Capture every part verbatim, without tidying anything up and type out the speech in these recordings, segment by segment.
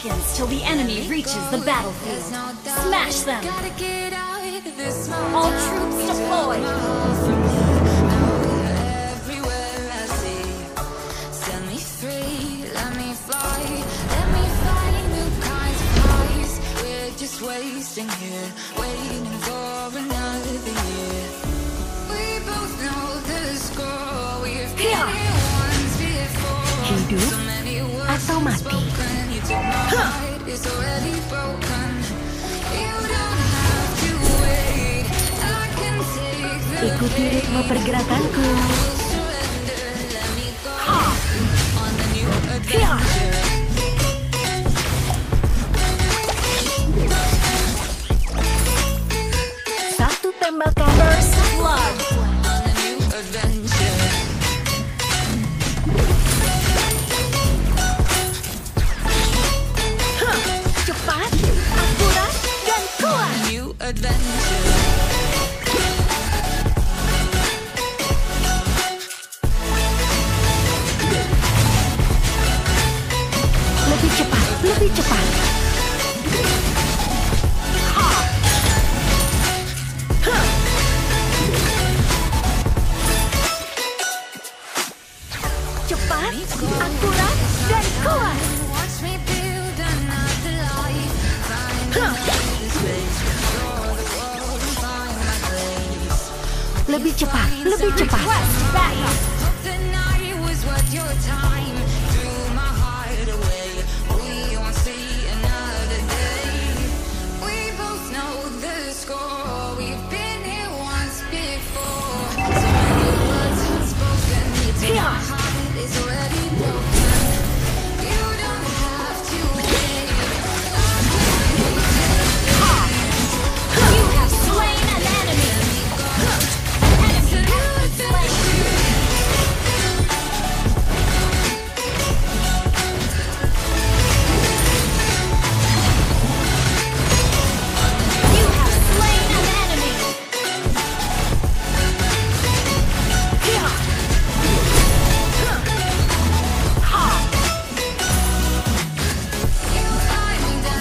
seconds till the enemy reaches the battlefield. Smash them! All troops deployed! Wasting here, waiting for another year. We both know the score. We've been here once before. So many words were spoken. You denied it's already broken. You don't have to wait. I can take the pain. On the new adventure. First blood on a new adventure. Huh. Cepat, akurat, dan kuat. On a new adventure. Lebih cepat, lebih cepat. Akurat dan kuat. Lebih cepat, lebih cepat.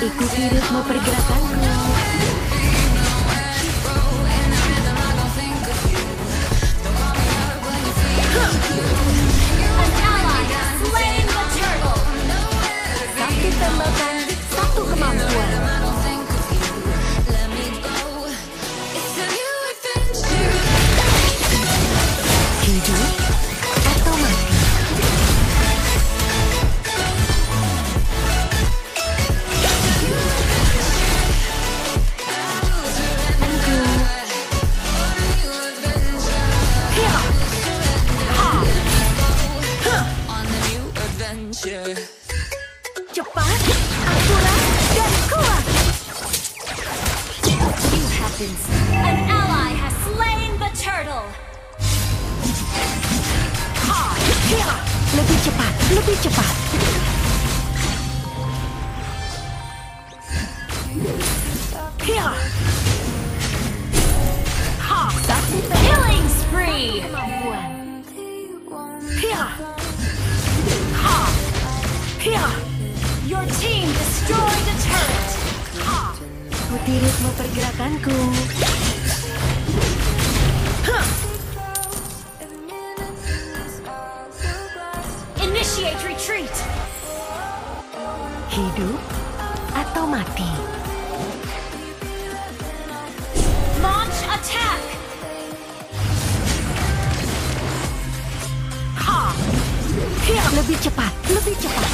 Ikuti ritme pergerakanku. An ally slain the turtle. Satu tembakan, satu kemampuan. Hidup atau mati. Cepat, akurat, dan kuat. You have been slain. An ally has slain the turtle. Lebih cepat, lebih cepat. Killing spree. Your team destroyed the turret. Ikuti ritme pergerakanku. Initiate retreat. Hidup atau mati. Launch attack. Ha. Lebih cepat, lebih cepat.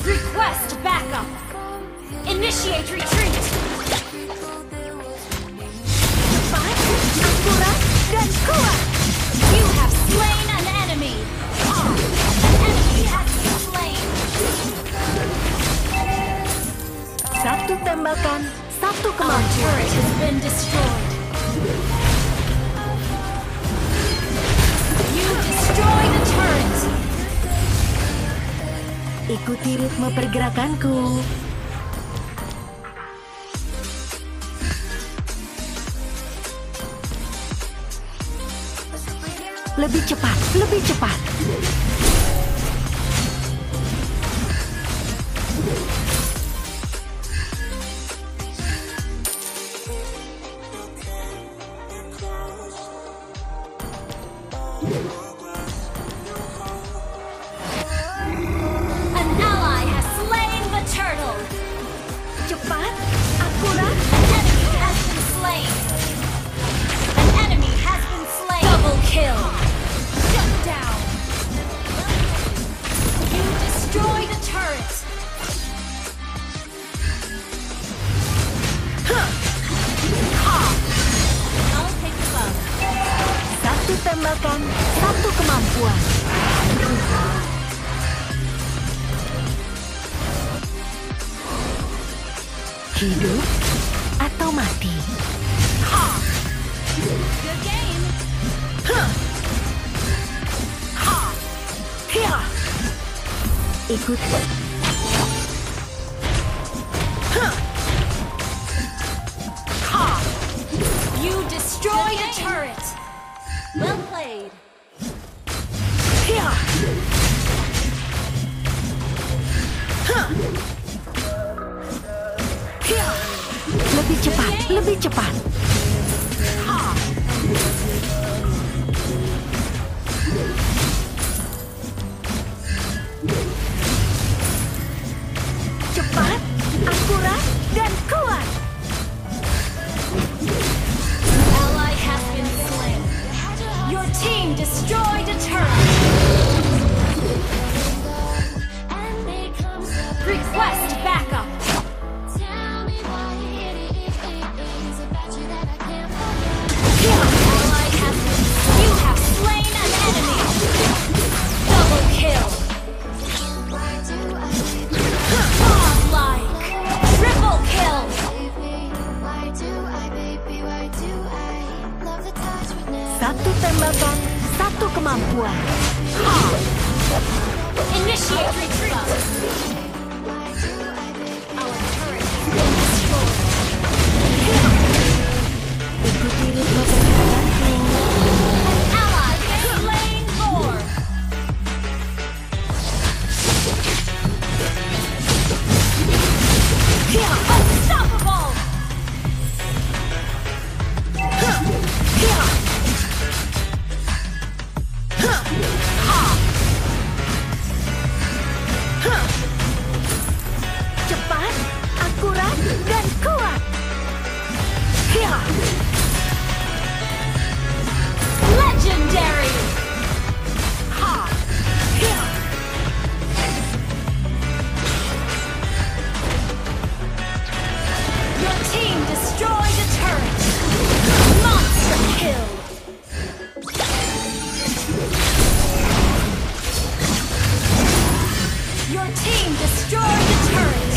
Request backup. Initiate retreat. Cepat, akurat, dan kuat. You have slain an enemy. Oh, an enemy has been slain. Satu tembakan, satu kemampuan. Our turret has been destroyed. You destroy the turret. Ikuti ritme pergerakanku. Lebih cepat, lebih cepat. Tembakan satu kemampuan. Hidup atau mati. Ha. Good game. Ha. Ha. Ha. Ikut. Ha. Ha. You destroy the turret. Well played. Hiya. Huh. Hiya. Lebih cepat, lebih cepat. Ha. Cepat, akurat, dan kuat. Team destroyed a turret. Request backup. Tell me why it is things about you that I can't forget. All I have is you have slain an enemy. Double kill. Why do I feel like triple kill? Why do I, baby? Why do I love the touch with now? Satu tembakan, satu kemampuan. Ha. Initiate retreat. Ikuti ritme pergerakanku. An ally has slain four. Unstoppable. Cepat, akurat, dan kuat. Legendary. Your team destroyed a turret. Monster kill. Your team destroyed the turret.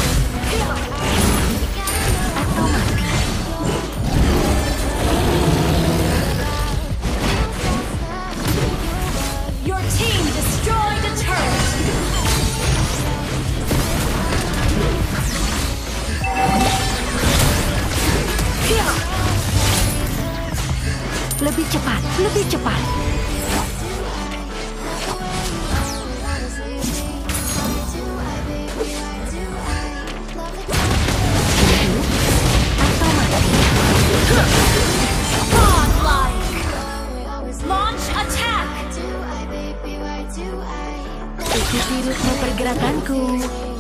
Your team destroyed the turret. Lebih cepat, lebih cepat. Ikuti ritme pergerakanku.